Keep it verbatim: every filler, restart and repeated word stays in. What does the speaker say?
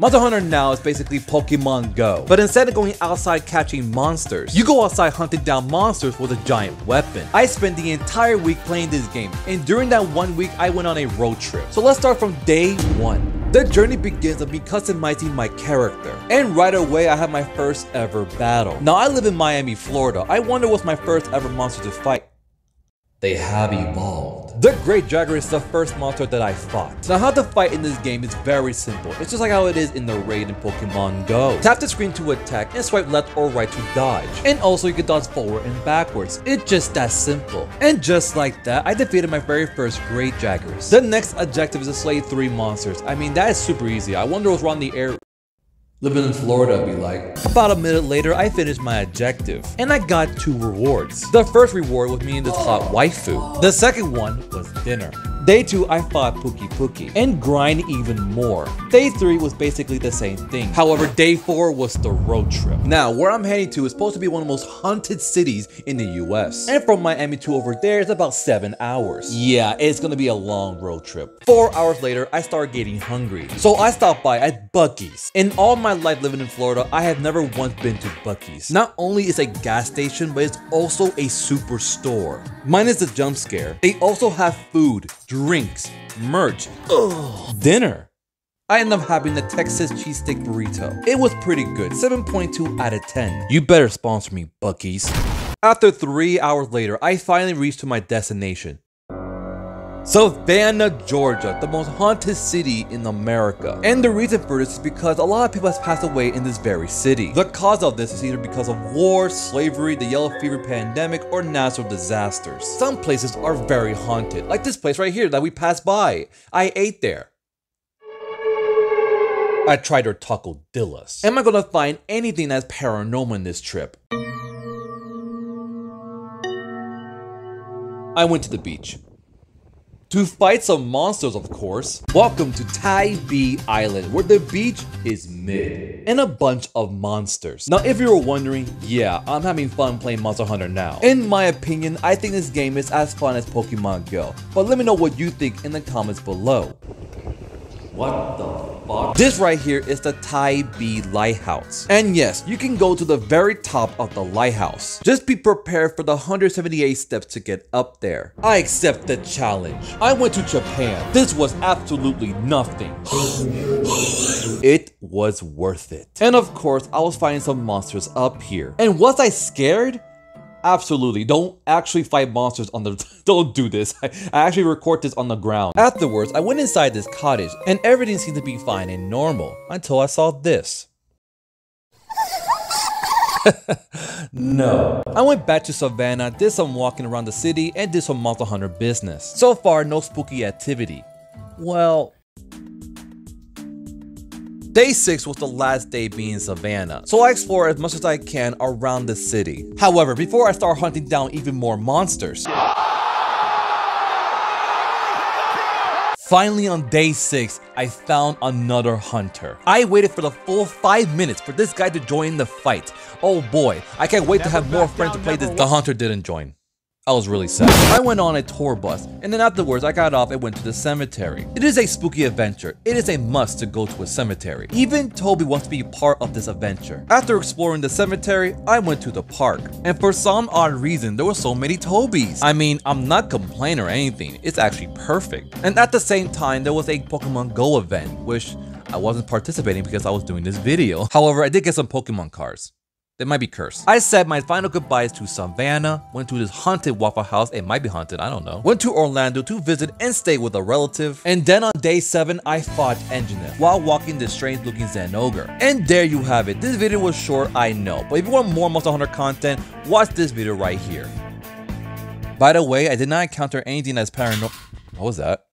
Monster Hunter Now is basically Pokemon Go, but instead of going outside catching monsters, you go outside hunting down monsters with a giant weapon. I spent the entire week playing this game, and during that one week, I went on a road trip. So let's start from day one. The journey begins of me customizing my character, and right away, I have my first ever battle. Now, I live in Miami, Florida. I wonder what's my first ever monster to fight. They have evolved. The Great Jaggers is the first monster that I fought. Now how to fight in this game is very simple. It's just like how it is in the raid in Pokemon Go. Tap the screen to attack and swipe left or right to dodge. And also you can dodge forward and backwards. It's just that simple. And just like that, I defeated my very first Great Jaggers. The next objective is to slay three monsters. I mean, that is super easy. I wonder what's wrong in the air. Living in Florida, I'd be like. About a minute later, I finished my objective, and I got two rewards. The first reward was me and this hot waifu. The second one was dinner. Day two, I fought Pookie Pookie and grind even more. Day three was basically the same thing. However, day four was the road trip. Now, where I'm heading to is supposed to be one of the most haunted cities in the U S. And from Miami to over there, it's about seven hours. Yeah, it's gonna be a long road trip. Four hours later, I started getting hungry. So I stopped by at Buc-ee's. In all my life living in Florida, I have never once been to Buc-ee's. Not only is it a gas station, but it's also a superstore. Minus the jump scare, they also have food, drinks, merch, ugh, dinner. I ended up having the Texas cheesesteak burrito. It was pretty good, seven point two out of ten. You better sponsor me, Buc-ee's. After three hours later, I finally reached to my destination. Savannah, Georgia, the most haunted city in America. And the reason for this is because a lot of people have passed away in this very city. The cause of this is either because of war, slavery, the yellow fever pandemic, or natural disasters. Some places are very haunted, like this place right here that we passed by. I ate there. I tried her tacodillas. Am I gonna find anything that's paranormal in this trip? I went to the beach. To fight some monsters, of course. Welcome to Tybee Island, where the beach is mid and a bunch of monsters. Now, if you were wondering, yeah, I'm having fun playing Monster Hunter Now. In my opinion, I think this game is as fun as Pokemon Go, but let me know what you think in the comments below. What the fuck? This right here is the Tybee Lighthouse. And yes, you can go to the very top of the lighthouse. Just be prepared for the one hundred seventy-eight steps to get up there. I accept the challenge. I went to Japan. This was absolutely nothing. It was worth it. And of course, I was fighting some monsters up here. And was I scared? Absolutely, don't actually fight monsters on the, don't do this. I, I actually record this on the ground. Afterwards, I went inside this cottage and everything seemed to be fine and normal until I saw this. No. I went back to Savannah, did some walking around the city and did some Monster Hunter business. So far, no spooky activity. Well. Day six was the last day being Savannah, so I explore as much as I can around the city. However, before I start hunting down even more monsters, finally on day six, I found another hunter. I waited for the full five minutes for this guy to join the fight. Oh boy, I can't wait to have more friends to play this. The hunter didn't join. I was really sad. I went on a tour bus, and then afterwards I got off and went to the cemetery. It is a spooky adventure. It is a must to go to a cemetery. Even Toby wants to be part of this adventure. After exploring the cemetery, I went to the park. And for some odd reason, there were so many Tobys. I mean, I'm not complaining or anything. It's actually perfect. And at the same time, there was a Pokemon Go event, which I wasn't participating because I was doing this video. However, I did get some Pokemon cards. They might be cursed. I said my final goodbyes to Savannah, went to this haunted Waffle House, it might be haunted, I don't know, went to Orlando to visit and stay with a relative, and then on day seven, I fought Engineff while walking this strange looking Xanogre. And there you have it. This video was short, I know, but if you want more Monster Hunter content, watch this video right here. By the way, I did not encounter anything that's paranormal. What was that?